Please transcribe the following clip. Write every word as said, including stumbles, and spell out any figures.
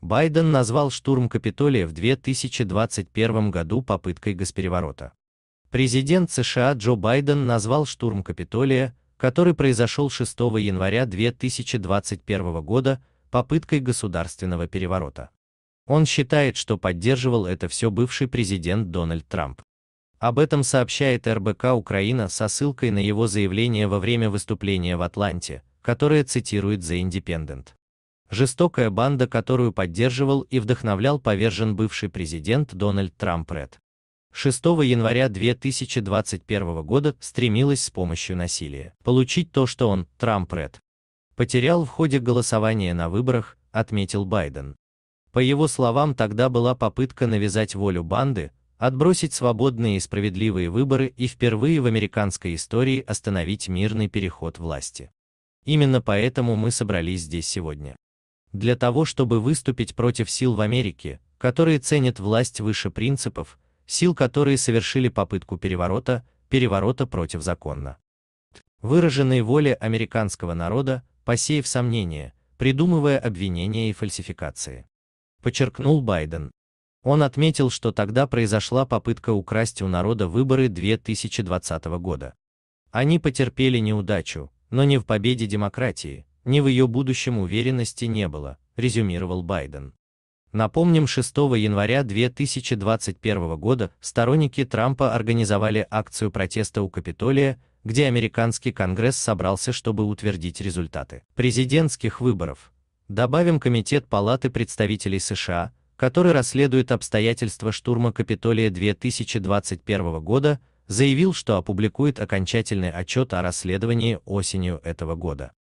Байден назвал штурм Капитолия в две тысячи двадцать первом году попыткой госпереворота. Президент США Джо Байден назвал штурм Капитолия, который произошел шестого января две тысячи двадцать первого года, попыткой государственного переворота. Он считает, что поддерживал это все бывший президент Дональд Трамп. Об этом сообщает эр бэ ка Украина со ссылкой на его заявление во время выступления в Атланте, которое цитирует The Independent. Жестокая банда, которую поддерживал и вдохновлял повержен бывший президент Дональд Трамп, Ред. шестого января две тысячи двадцать первого года стремилась с помощью насилия получить то, что он, Трамп, Ред, потерял в ходе голосования на выборах, отметил Байден. По его словам, тогда была попытка навязать волю банды, отбросить свободные и справедливые выборы и впервые в американской истории остановить мирный переход власти. Именно поэтому мы собрались здесь сегодня. Для того, чтобы выступить против сил в Америке, которые ценят власть выше принципов, сил, которые совершили попытку переворота, переворота против законно выраженной воли американского народа, посеяв сомнения, придумывая обвинения и фальсификации, подчеркнул Байден. Он отметил, что тогда произошла попытка украсть у народа выборы две тысячи двадцатого года. Они потерпели неудачу, но ни в победе демократии, ни в ее будущем уверенности не было, резюмировал Байден. Напомним, шестого января две тысячи двадцать первого года сторонники Трампа организовали акцию протеста у Капитолия, где американский Конгресс собрался, чтобы утвердить результаты президентских выборов. Добавим, комитет Палаты представителей США, который расследует обстоятельства штурма Капитолия две тысячи двадцать первого года, заявил, что опубликует окончательный отчет о расследовании осенью этого года.